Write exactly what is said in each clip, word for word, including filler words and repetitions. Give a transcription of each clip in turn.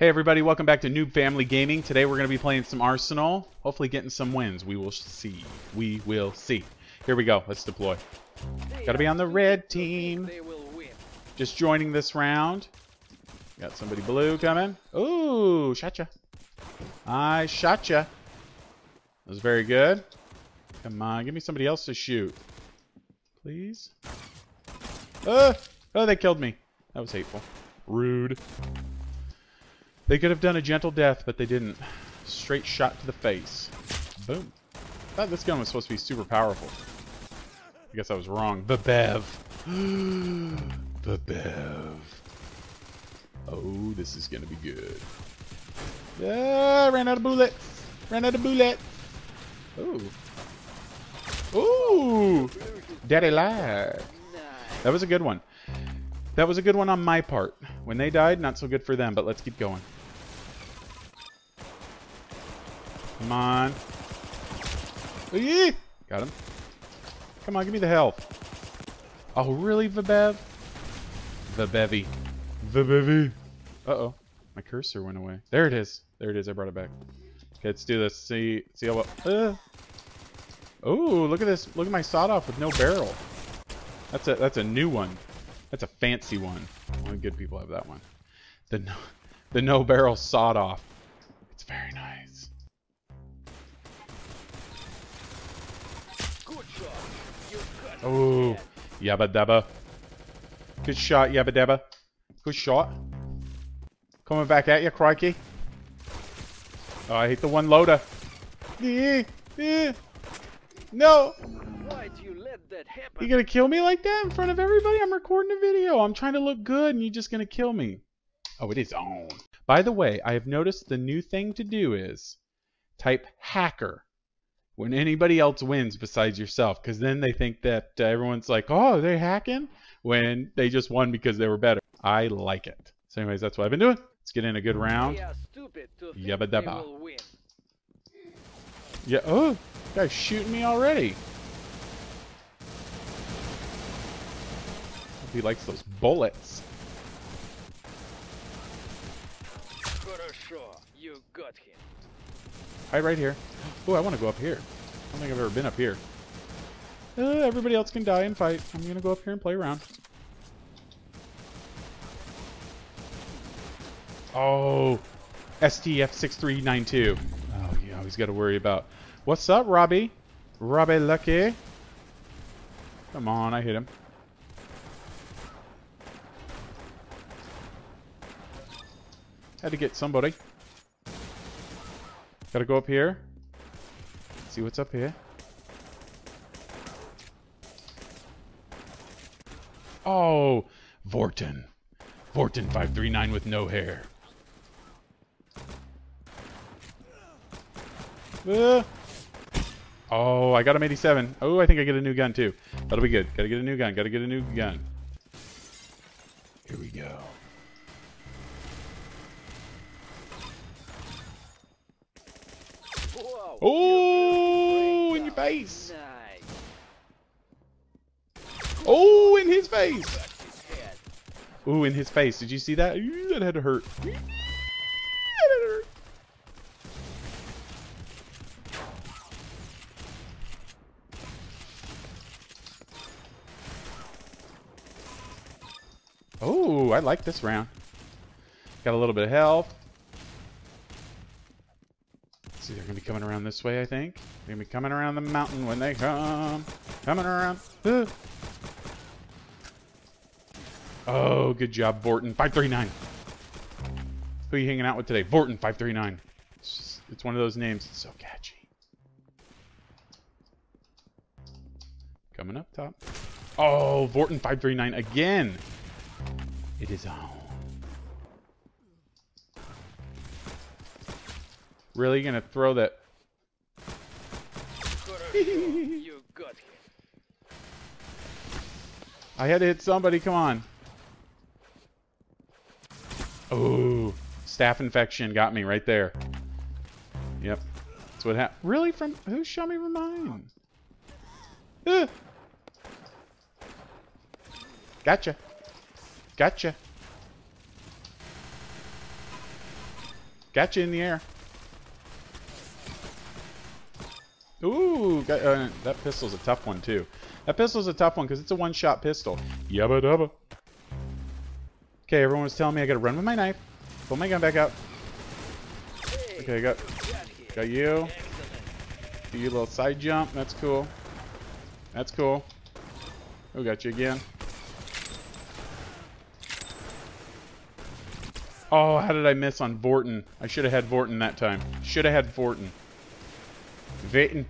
Hey everybody, welcome back to Noob Family Gaming. Today we're going to be playing some Arsenal, hopefully getting some wins. We will see. We will see. Here we go. Let's deploy. Got to be on the red team. Just joining this round. Got somebody blue coming. Ooh, shotcha. I shotcha. That was very good. Come on, give me somebody else to shoot. Please. Oh, oh, they killed me. That was hateful. Rude. They could have done a gentle death, but they didn't. Straight shot to the face. Boom. I thought this gun was supposed to be super powerful. I guess I was wrong. Vabev. Vabev. Oh, this is going to be good. Yeah, I ran out of bullets. Ran out of bullets. Ooh. Ooh. Daddy live. That was a good one. That was a good one on my part. When they died, not so good for them, but let's keep going. Come on. Eee! Got him. Come on, give me the health. Oh, really, Vabev? Vabevy. Vabevy. Uh-oh. My cursor went away. There it is. There it is. I brought it back. Okay, let's do this. See, see how well... Uh. Ooh, look at this. Look at my sawed-off with no barrel. That's a, that's a new one. That's a fancy one. Only good people have that one. The no, the no barrel sawed off. It's very nice. Good shot. Oh, yabba dabba. Good shot, yabba dabba. Good shot. Coming back at you, crikey. Oh, I hate the one loader. No. You gonna kill me like that in front of everybody? I'm recording a video. I'm trying to look good and you're just gonna kill me. Oh, it is on. By the way, I have noticed the new thing to do is type hacker when anybody else wins besides yourself, because then they think that uh, everyone's like, oh, they're hacking when they just won because they were better. I like it. So anyways, that's what I've been doing. Let's get in a good round. Yabba dabba. Yeah, oh, guy's shooting me already. He likes those bullets. You got him. Hide right here. Oh, I want to go up here. I don't think I've ever been up here. Uh, everybody else can die and fight. I'm going to go up here and play around. Oh, S T F six three nine two. Oh, yeah, he's got to worry about. What's up, Robbie? Robbie Lucky. Come on, I hit him. Had to get somebody. Gotta go up here. See what's up here. Oh, Vorton. Vorton five three nine with no hair. Uh. Oh, I got him eighty-seven. Oh, I think I get a new gun too. That'll be good. Gotta get a new gun. Gotta get a new gun. Here we go. Oh, in your face. Oh, in his face. Oh, in his face. Did you see that? That had to hurt. That had to hurt. Oh, I like this round. Got a little bit of health. They're going to be coming around this way, I think. They're going to be coming around the mountain when they come. Coming around. Ooh. Oh, good job, Vorton. five three nine. Who are you hanging out with today? Vorton, five three nine. It's, just, it's one of those names. It's so catchy. Coming up top. Oh, Vorton, five three nine again. It is on. Really gonna throw that? I had to hit somebody. Come on! Oh, staph infection got me right there. Yep, that's what happened. Really? From who? Shot me from mine. Uh. Gotcha. Gotcha. Got you in the air. Ooh, got, uh, that pistol's a tough one too. That pistol's a tough one because it's a one-shot pistol. Yabba dabba. Okay, everyone was telling me I gotta run with my knife. Pull my gun back up. Okay, I got, got you. Do your little side jump. That's cool. That's cool. Oh, got you again. Oh, how did I miss on Vorton? I should have had Vorton that time. Should have had Vorton. Vorton.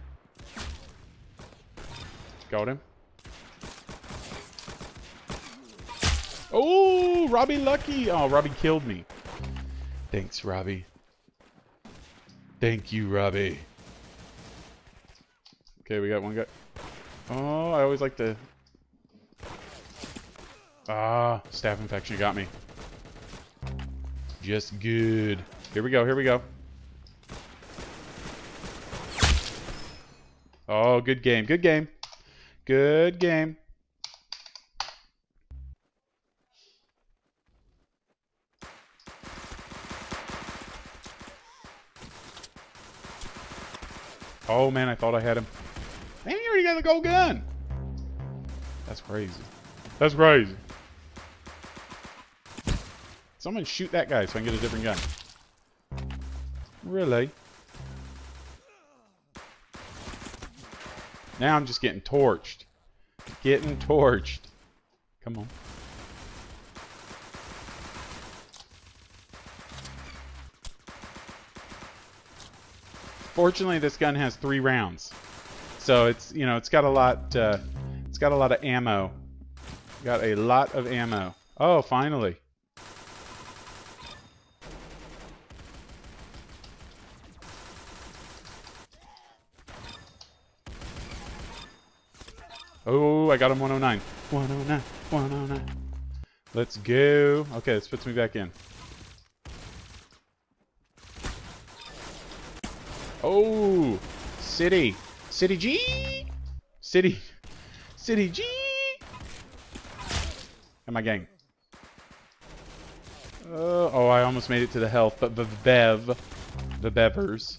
Got him. Oh, Robbie Lucky. Oh, Robbie killed me. Thanks, Robbie. Thank you, Robbie. Okay, we got one guy. Oh, I always like to... Ah, staph infection got me. Just good. Here we go, here we go. Oh, good game, good game. Good game. Oh man, I thought I had him. Man, he already got the gold gun. That's crazy. That's crazy. Someone shoot that guy so I can get a different gun. Really? Now I'm just getting torched. Getting torched. Come on. Fortunately, this gun has three rounds, so it's you know it's got a lot. Uh, it's got a lot of ammo. Got a lot of ammo. Oh, finally. Oh, I got him one oh nine. one oh nine, one oh nine. Let's go. Okay, this puts me back in. Oh, City. City G. City. City G. And my gang. Uh, oh, I almost made it to the health, but the Bev. The Bevers.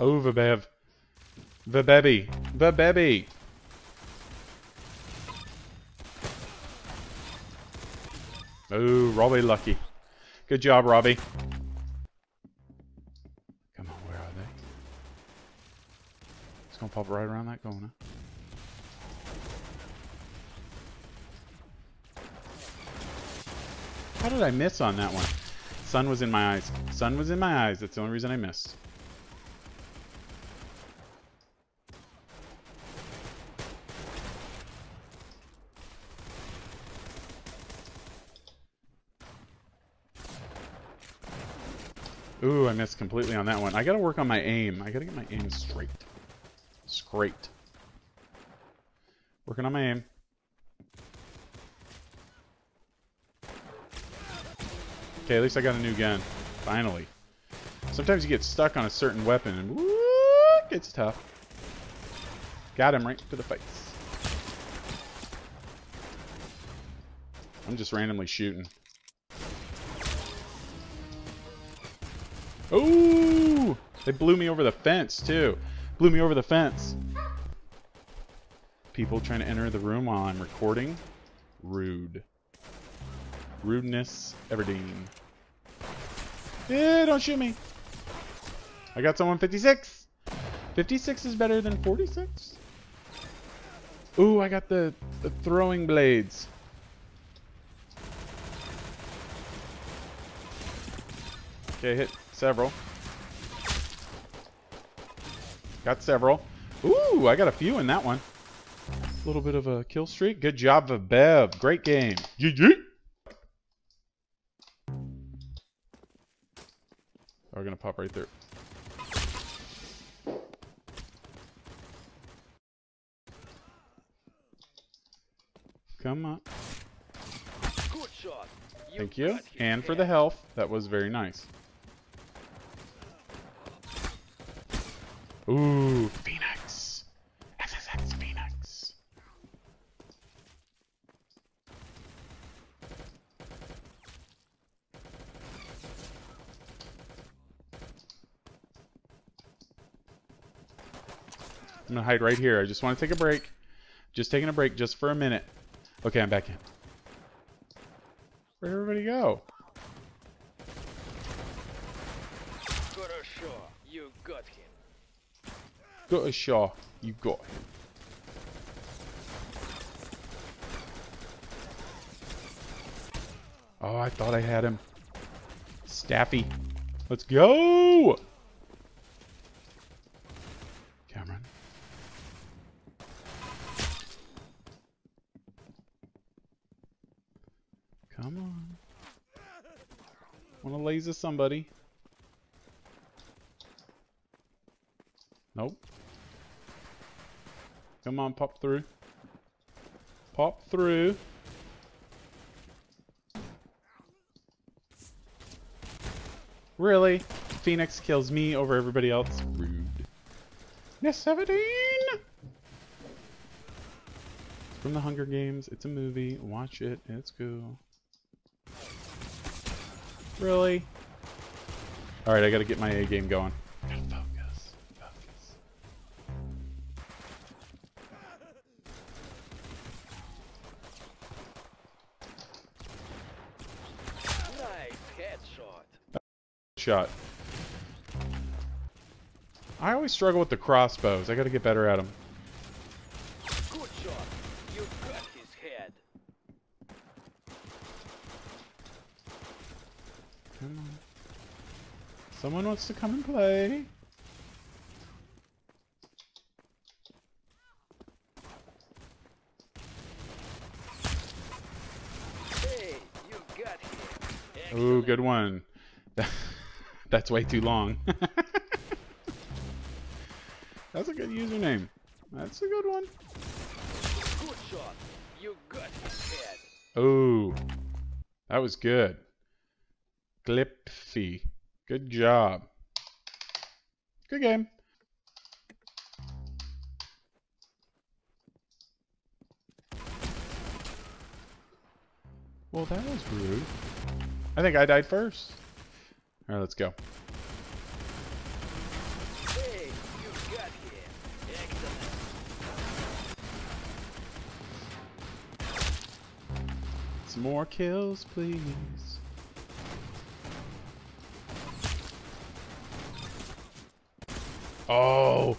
Oh, Vabev. Vabebi. Vabebi. Oh, Robbie Lucky. Good job, Robbie. Come on, where are they? It's going to pop right around that corner. How did I miss on that one? Sun was in my eyes. Sun was in my eyes. That's the only reason I missed. Ooh, I missed completely on that one. I gotta work on my aim. I gotta get my aim straight. Straight. Working on my aim. Okay, at least I got a new gun. Finally. Sometimes you get stuck on a certain weapon and whoo, it's tough. Got him right to the face. I'm just randomly shooting. Ooh! They blew me over the fence, too. Blew me over the fence. People trying to enter the room while I'm recording. Rude. Rudeness, Everdeen. Yeah, don't shoot me. I got someone fifty-six. fifty-six is better than forty-six. Ooh, I got the, the throwing blades. Okay, hit. Several. Got several. Ooh, I got a few in that one. A little bit of a kill streak. Good job, Vabev. Great game. G G. We're gonna pop right through. Come on. Good shot. Thank you. And for the health. That was very nice. Ooh, Phoenix. F F X Phoenix. I'm gonna hide right here. I just want to take a break. Just taking a break just for a minute. Okay, I'm back in. Where'd everybody go? Go ashore. You got him. Go ashore. You got him. Oh, I thought I had him. Staffy. Let's go! Cameron. Come on. Wanna laser somebody. Nope. Come on, pop through. Pop through. Really? Phoenix kills me over everybody else. Rude. Yes, seventeen! From the Hunger Games. It's a movie. Watch it. It's cool. Really? Alright, I gotta get my A game going. Gotta focus. Focus. Nice headshot. Shot. I always struggle with the crossbows. I gotta get better at them. Good shot. You got his head. Come on. Someone wants to come and play. Hey, you got him. Ooh, good one. That's way too long. That's a good username. That's a good one. Good shot. You got his head. Oh, that was good. Glipfy. Good job. Good game. Well, that was rude. I think I died first. All right, let's go. Hey, you got here. Excellent. Some more kills, please. Oh,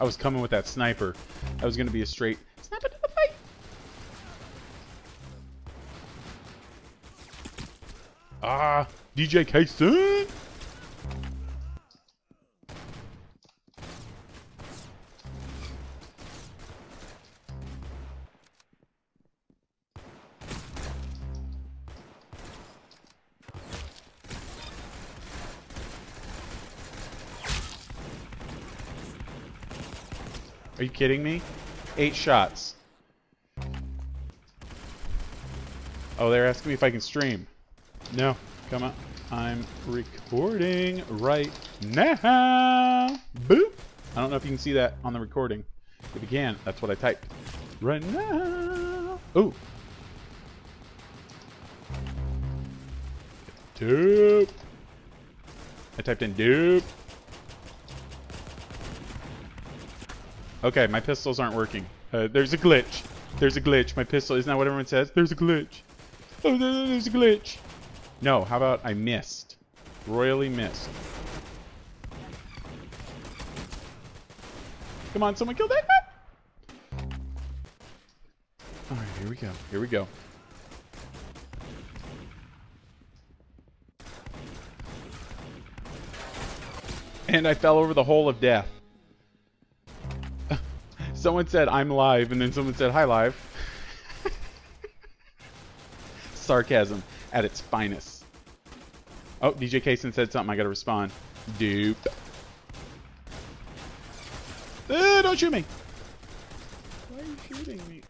I was coming with that sniper. That was gonna be a straight sniper to the fight. Ah, D J Kaysen. Are you kidding me? Eight shots. Oh, they're asking me if I can stream. No, come on. I'm recording right now. Boop. I don't know if you can see that on the recording. If you can, that's what I typed. Right now. Ooh. Doop. I typed in doop. Okay, my pistols aren't working. Uh, there's a glitch. There's a glitch. My pistol, isn't that what everyone says? There's a glitch. Oh, there's a glitch. No, how about I missed. Royally missed. Come on, someone kill that guy. All right, here we go. Here we go. And I fell over the hole of death. Someone said, I'm live, and then someone said, hi, live. Sarcasm at its finest. Oh, D J Kaysen said something. I gotta respond. Dupe. Uh, don't shoot me. Why are you shooting me?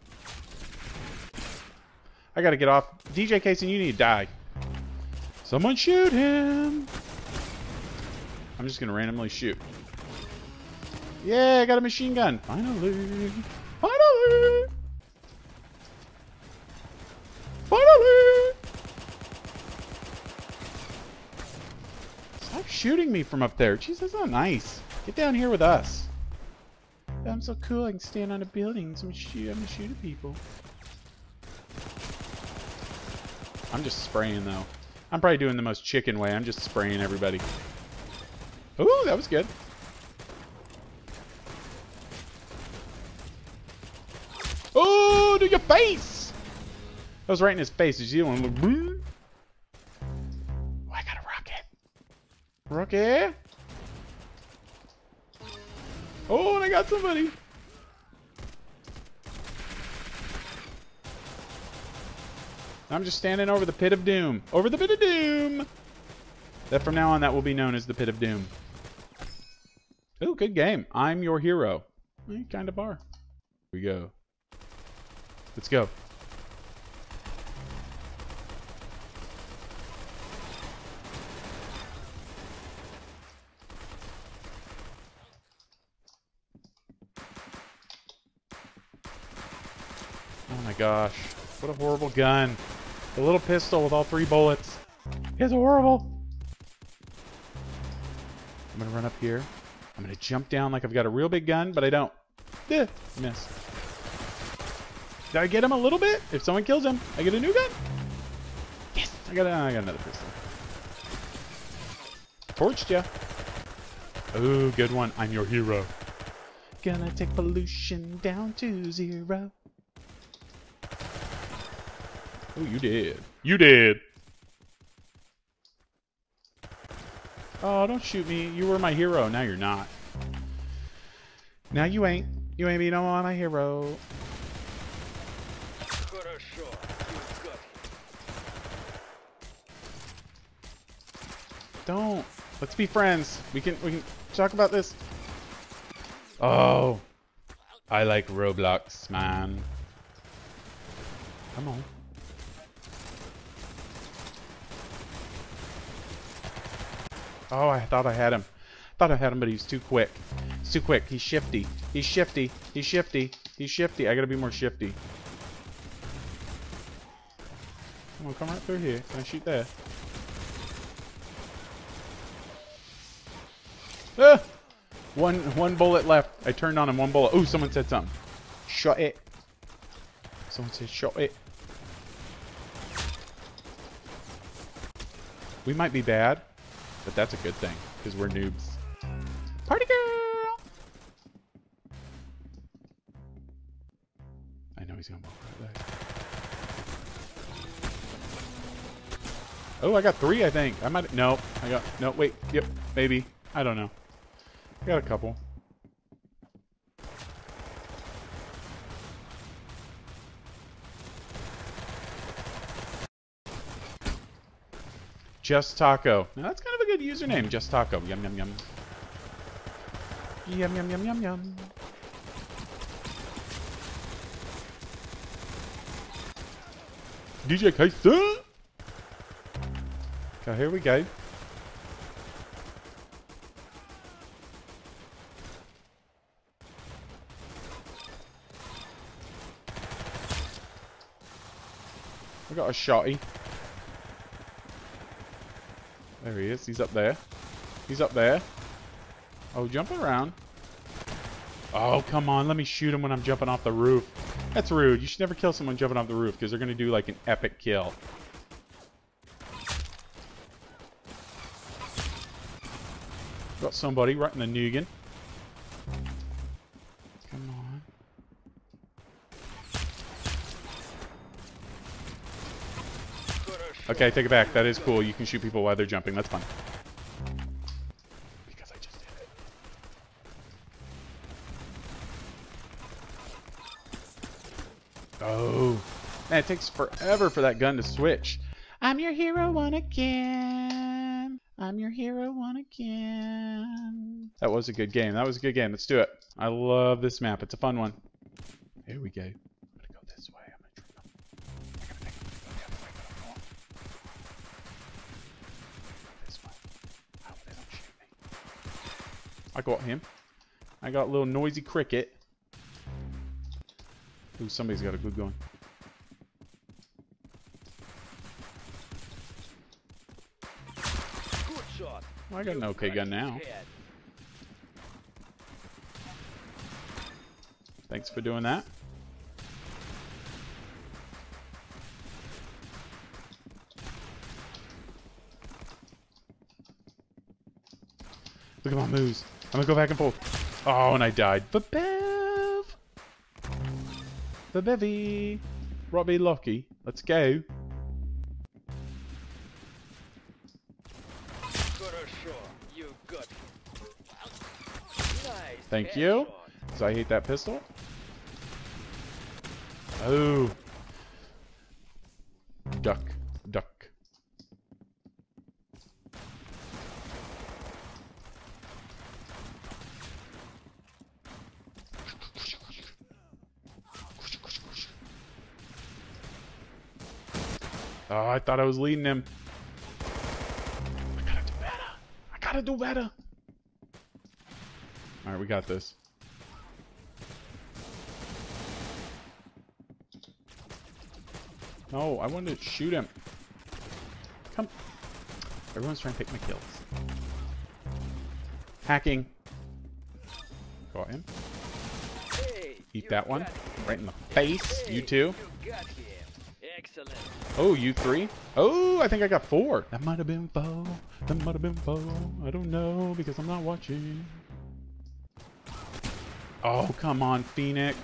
I gotta get off. D J Kaysen, you need to die. Someone shoot him. I'm just gonna randomly shoot. Yeah, I got a machine gun. Finally. Finally. Finally. Stop shooting me from up there. Jeez, that's not nice. Get down here with us. Get I'm so cool, I can stand on a building. So I'm, shoot, I'm gonna shoot at people. I'm just spraying though. I'm probably doing the most chicken way. I'm just spraying everybody. Ooh, that was good. Oh, to your face! That was right in his face. Did you see one? Oh, I got a rocket. Rocket? Oh, and I got somebody. I'm just standing over the pit of doom. Over the pit of doom. That from now on, that will be known as the pit of doom. Ooh, good game. I'm your hero. Eh, kind of bar. Here we go. Let's go. Oh my gosh. What a horrible gun. The little pistol with all three bullets. It's horrible. I'm gonna run up here. I'm gonna jump down like I've got a real big gun, but I don't. Eh, miss. Did I get him a little bit? If someone kills him, I get a new gun? Yes! I got, I got another pistol. Torched ya. Ooh, good one. I'm your hero. Gonna take pollution down to zero. Ooh, you did. You did. Oh, don't shoot me. You were my hero. Now you're not. Now you ain't. You ain't be no one my hero. Don't. Let's be friends. We can we can talk about this. Oh. I like Roblox, man. Come on. Oh, I thought I had him. Thought I had him, but he's too quick. He's too quick. He's shifty. He's shifty. He's shifty. He's shifty. I gotta be more shifty. I'm gonna come right through here. Can I shoot that? Ah! One, one bullet left. I turned on him. One bullet. Oh, someone said something. Shot it. Someone said shot it. We might be bad. But that's a good thing, because we're noobs. Party girl! I know he's gonna walk right there. Oh, I got three, I think. I might. No, I got. No, wait. Yep, maybe. I don't know. I got a couple. Just Taco. Now that's kind of a good username, Just Taco. Yum yum yum. Yum yum yum yum yum. D J Kaysen. Okay, here we go. I got a shotty. There he is. He's up there. He's up there. Oh, jump around. Oh, come on. Let me shoot him when I'm jumping off the roof. That's rude. You should never kill someone jumping off the roof because they're going to do like an epic kill. Got somebody right in the noggin. Come on. Okay, take it back. That is cool. You can shoot people while they're jumping. That's fun. Because I just did it. Oh. Man, it takes forever for that gun to switch. I'm your hero one again. I'm your hero one again. That was a good game. That was a good game. Let's do it. I love this map. It's a fun one. Here we go. I got him. I got a little noisy cricket. Ooh, somebody's got a good gun. Well, I got an okay gun now. Thanks for doing that. Look at my moves. I'm gonna go back and forth. Oh, and I died. Vabev! Vabevy! Robbie Lucky. Let's go. Thank you. So I hate that pistol. Oh. Duck. Duck. Oh, I thought I was leading him. I gotta do better. I gotta do better. Alright, we got this. No, I wanted to shoot him. Come. Everyone's trying to take my kills. Hacking. Got him. Eat that one. Right in the face. You two. Oh, you three. Oh, I think I got four. That might have been four. That might have been four. I don't know because I'm not watching. Oh, come on, Phoenix.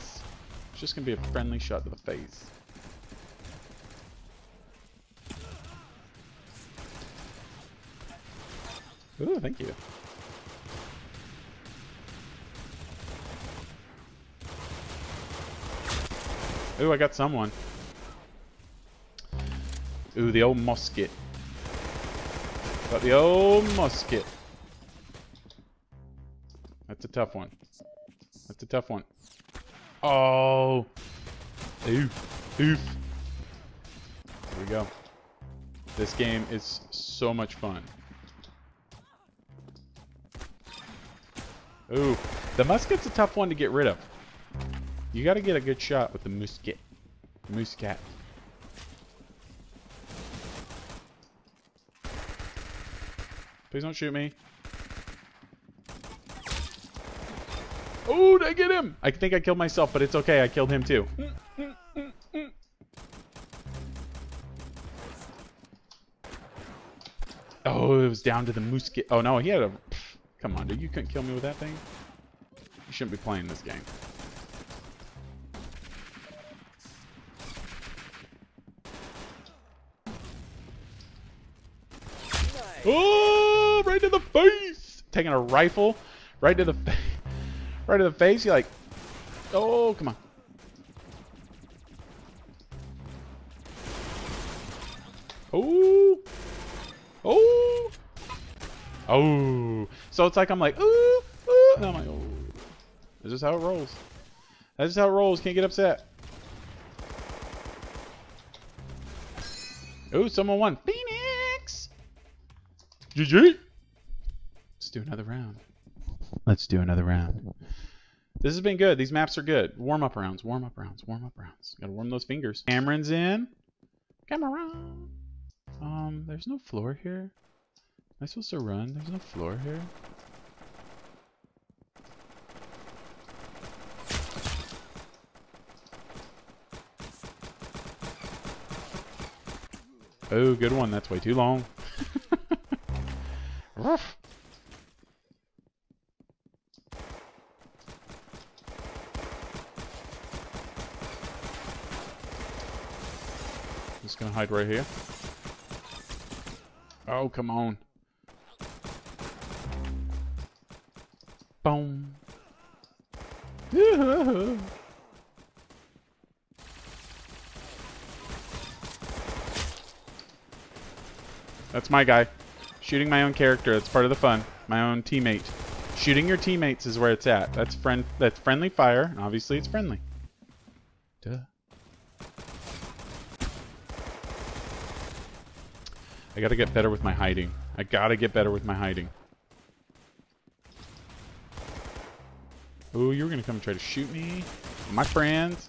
It's just going to be a friendly shot to the face. Ooh, thank you. Ooh, I got someone. Ooh, the old musket. Got the old musket. That's a tough one. That's a tough one. Oh. Oof. Oof. Here we go. This game is so much fun. Ooh. The musket's a tough one to get rid of. You gotta get a good shot with the musket. Muscat. Please don't shoot me. Oh, did I get him? I think I killed myself, but it's okay. I killed him too. Oh, it was down to the musket. Oh, no, he had a... Pff, come on, dude. You couldn't kill me with that thing? You shouldn't be playing this game. Nice. Oh, right to the face. Taking a rifle right to the face. Right to the face, you're like, oh, come on. Oh. Oh. Oh. So it's like I'm like, ooh, ooh. And I'm like, oh. That's just how it rolls. That's just how it rolls. Can't get upset. Ooh, someone won. Phoenix. G G. Let's do another round. Let's do another round. This has been good. These maps are good. Warm up rounds, warm up rounds, warm up rounds. Gotta warm those fingers. Cameron's in. Cameron. Um, there's no floor here. Am I supposed to run? There's no floor here. Oh, good one. That's way too long. Ruff. Gonna hide right here. Oh, come on. Boom. Yeah. That's my guy. Shooting my own character. That's part of the fun. My own teammate. Shooting your teammates is where it's at. That's friend. That's friendly fire. Obviously, it's friendly. Duh. I gotta get better with my hiding. I gotta get better with my hiding. Ooh, you were gonna come and try to shoot me. My friends.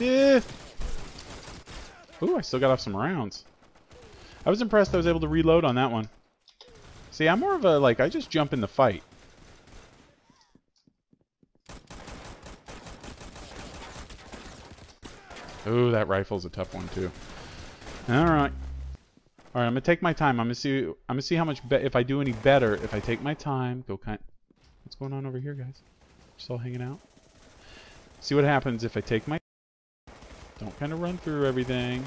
Eh. Ooh, I still got off some rounds. I was impressed I was able to reload on that one. See, I'm more of a, like, I just jump in the fight. Ooh, that rifle's a tough one too. All right. All right, I'm gonna take my time. I'm gonna see. I'm gonna see how much be if I do any better. If I take my time, go kind. What's going on over here, guys? Just all hanging out. See what happens if I take my. Don't kind of run through everything.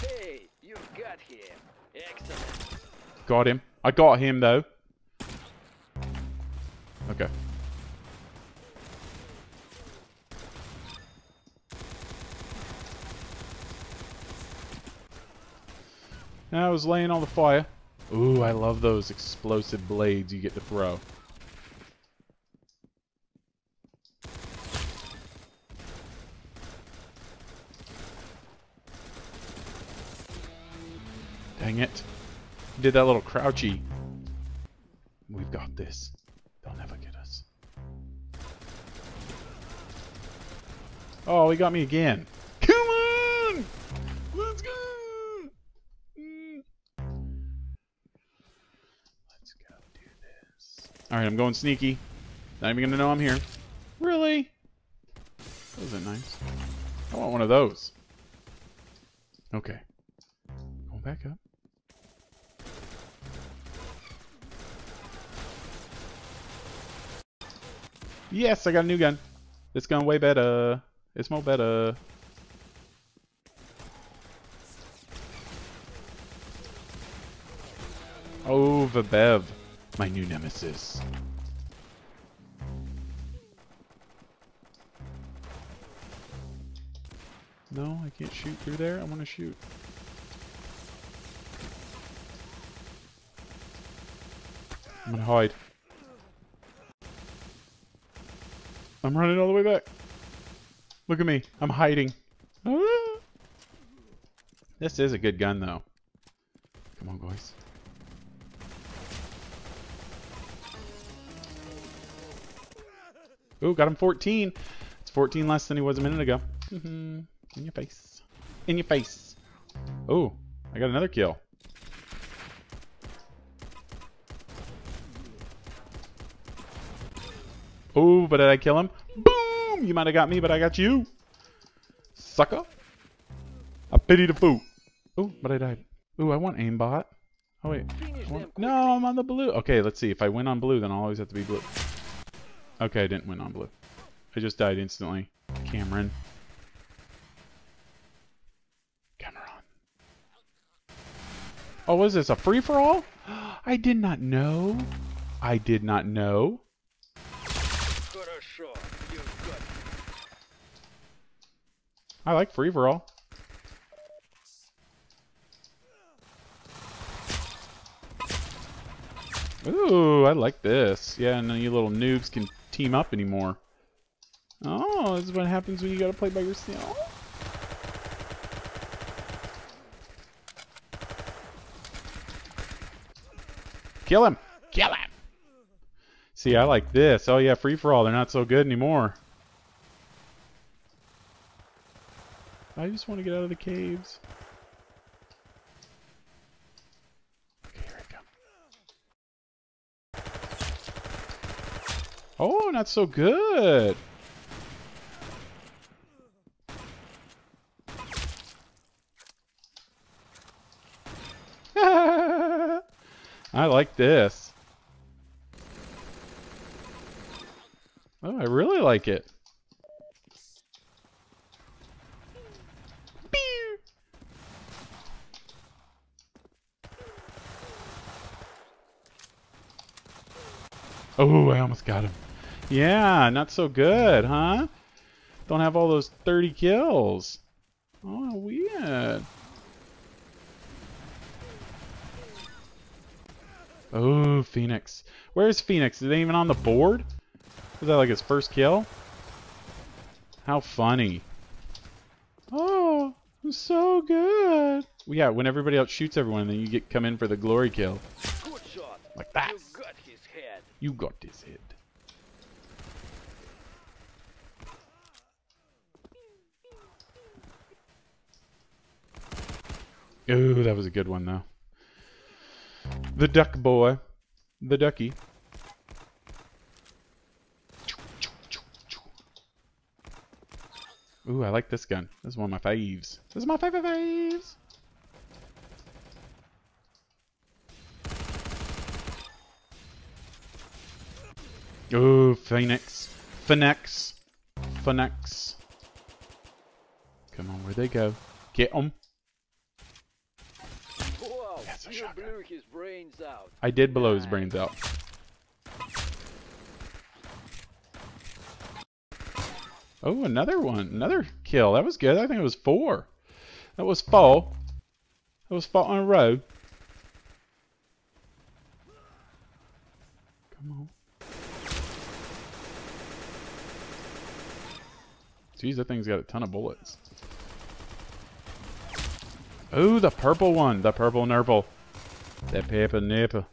Hey, you got him. Excellent. Got him. I got him though. Okay. Now I was laying on the fire. Ooh, I love those explosive blades you get to throw. Dang it. Did that little crouchy. We've got this. They'll never get us. Oh, he got me again. Come on! Let's go! Alright, I'm going sneaky. Not even gonna know I'm here. Really? That wasn't nice. I want one of those. Okay. Going back up. Yes, I got a new gun. It's going way better. It's more better. Oh, Vabev. My new nemesis. No, I can't shoot through there. I want to shoot. I'm gonna hide. I'm running all the way back. Look at me. I'm hiding. Ah! This is a good gun, though. Come on, boys. Ooh, got him fourteen. It's fourteen less than he was a minute ago. Mm-hmm. In your face. In your face. Ooh, I got another kill. Ooh, but did I kill him? Boom! You might have got me, but I got you. Sucker. I pity the fool. Ooh, but I died. Ooh, I want aimbot. Oh, wait. Want... No, I'm on the blue. Okay, let's see. If I win on blue, then I'll always have to be blue. Okay, I didn't win on blue. I just died instantly. Cameron. Cameron. Oh, was this a free-for-all? I did not know. I did not know. I like free-for-all. Ooh, I like this. Yeah, and then you little noobs can team up anymore. Oh, this is what happens when you gotta play by yourself. Kill him! Kill him! See, I like this. Oh yeah, free-for-all. They're not so good anymore. I just want to get out of the caves. Okay, here I come. Oh, not so good. I like this. Oh, I really like it. Oh, I almost got him. Yeah, not so good, huh? Don't have all those thirty kills. Oh, weird. Oh, Phoenix. Where's Phoenix? Is he even on the board? Was that like his first kill? How funny. Oh, I'm so good. Well, yeah, when everybody else shoots everyone, then you get come in for the glory kill. Good shot. Like that. You got his head. You got his head. Ooh, that was a good one, though. The duck boy. The ducky. Ooh, I like this gun. This is one of my faves. This is my favorite faves. Ooh, Phoenix. Phoenix. Phoenix. Come on, where'd they go? Get them. Wow, that's a shotgun. You blew his brains out. I did blow his brains out. Oh, another one. Another kill. That was good. I think it was four. That was four. That was four in a row. Come on. Jeez, that thing's got a ton of bullets. Oh, the purple one. The purple nurple. That pepper nipper.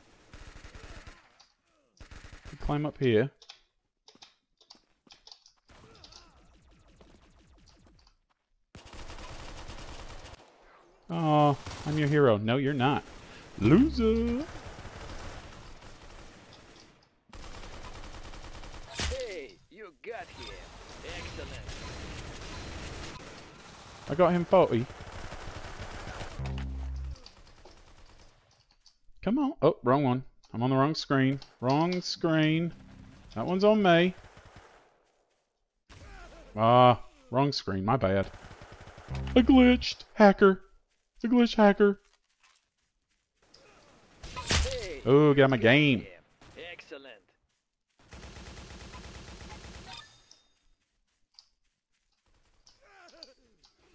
Climb up here. Oh, I'm your hero. No, you're not. Loser. Hey, you got here. Excellent. I got him forty. Come on. Oh, wrong one. I'm on the wrong screen. Wrong screen. That one's on me. Ah, wrong screen. My bad. I glitched. Hacker. The glitch hacker. Hey, oh, got my game. game. Excellent.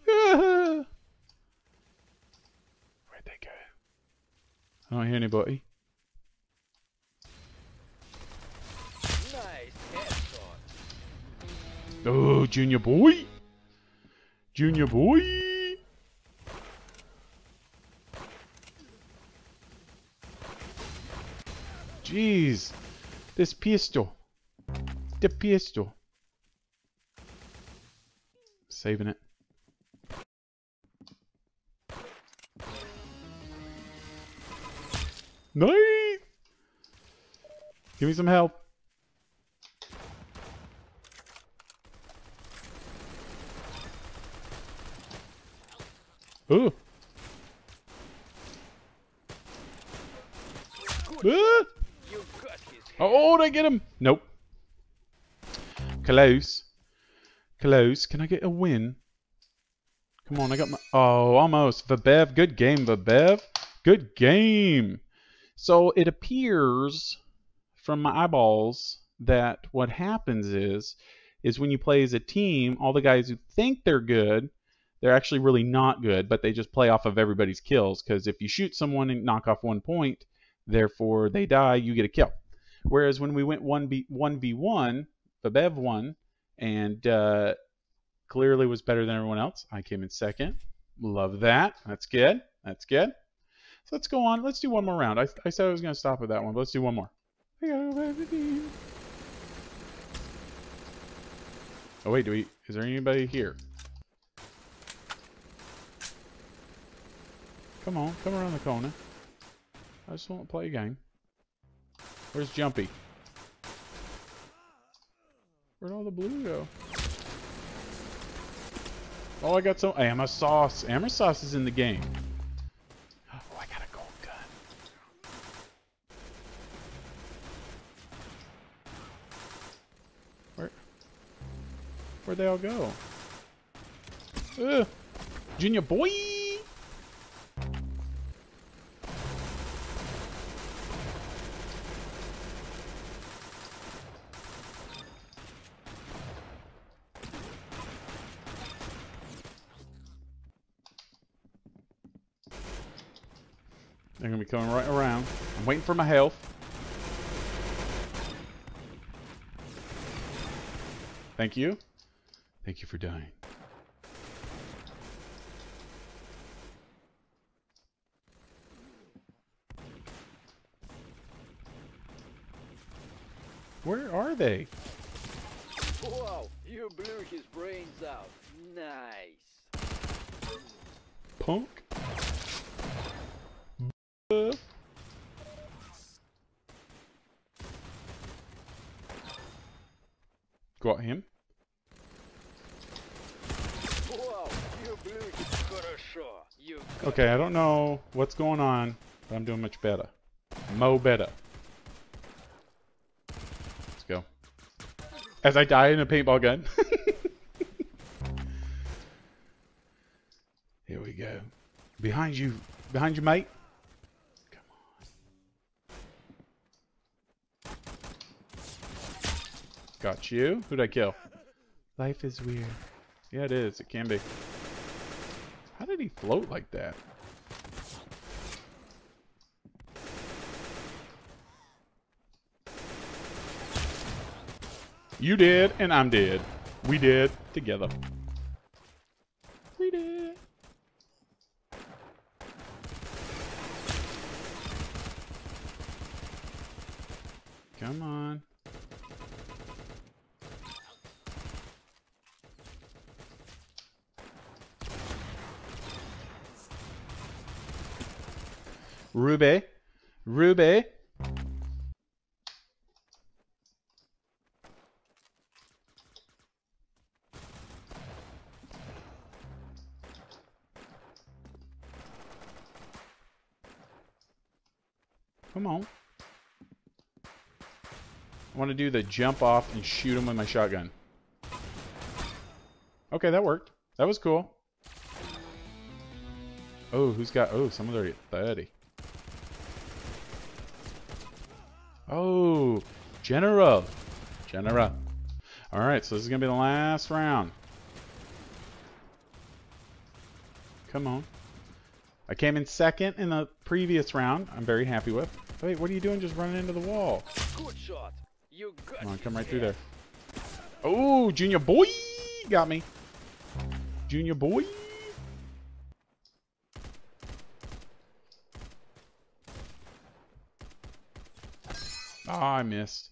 Where'd they go? I don't hear anybody. Nice headshot. Oh, Junior Boy. Junior Boy. Jeez, this pistol, the pistol, saving it. Nice. Give me some help. Ooh. Ah! Oh, did I get him? Nope. Close. Close. Can I get a win? Come on, I got my... Oh, almost. Vabev. Good game, Vabev. Good game. So, it appears from my eyeballs that what happens is, is when you play as a team, all the guys who think they're good, they're actually really not good, but they just play off of everybody's kills. Because if you shoot someone and knock off one point, therefore they die, you get a kill. Whereas when we went one v one, Vabev won, and uh, clearly was better than everyone else. I came in second. Love that. That's good. That's good. So let's go on. Let's do one more round. I, I said I was going to stop with that one, but let's do one more. Oh, wait. Do we? Is there anybody here? Come on. Come around the corner. I just want to play a game. Where's Jumpy? Where'd all the blue go? Oh, I got some Ama Sauce. Ama Sauce is in the game. Oh, I got a gold gun. Where? Where'd they all go? Ugh. Junior Boy! They're going to be coming right around. I'm waiting for my health. Thank you. Thank you for dying. Where are they? Whoa, you blew his brains out. Nice. Punk. Got him. Okay, I don't know what's going on, but I'm doing much better. Mo better. Let's go. As I die in a paintball gun. Here we go. Behind you. Behind you, mate. Come on. Got you. Who'd I kill? Life is weird. Yeah, it is. It can be. How did he float like that? You did, and I'm dead. We did together. We did. Come on. Ruby. Ruby. Come on. I want to do the jump off and shoot him with my shotgun. Okay, that worked. That was cool. Oh, who's got... Oh, someone's already at thirty. Oh, General. General. Alright, so this is going to be the last round. Come on. I came in second in the previous round. I'm very happy with. Wait, what are you doing just running into the wall? Good shot. You got Come on, come right through there. Oh, Junior Boy got me. Junior Boy. Ah, oh, I missed.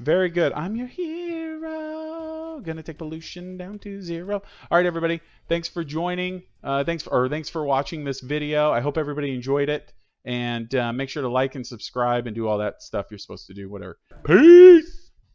Very good. I'm your hero. Gonna take pollution down to zero. All right, everybody. Thanks for joining. Uh, thanks for or thanks for watching this video. I hope everybody enjoyed it. And uh, make sure to like and subscribe and do all that stuff you're supposed to do. Whatever. Peace.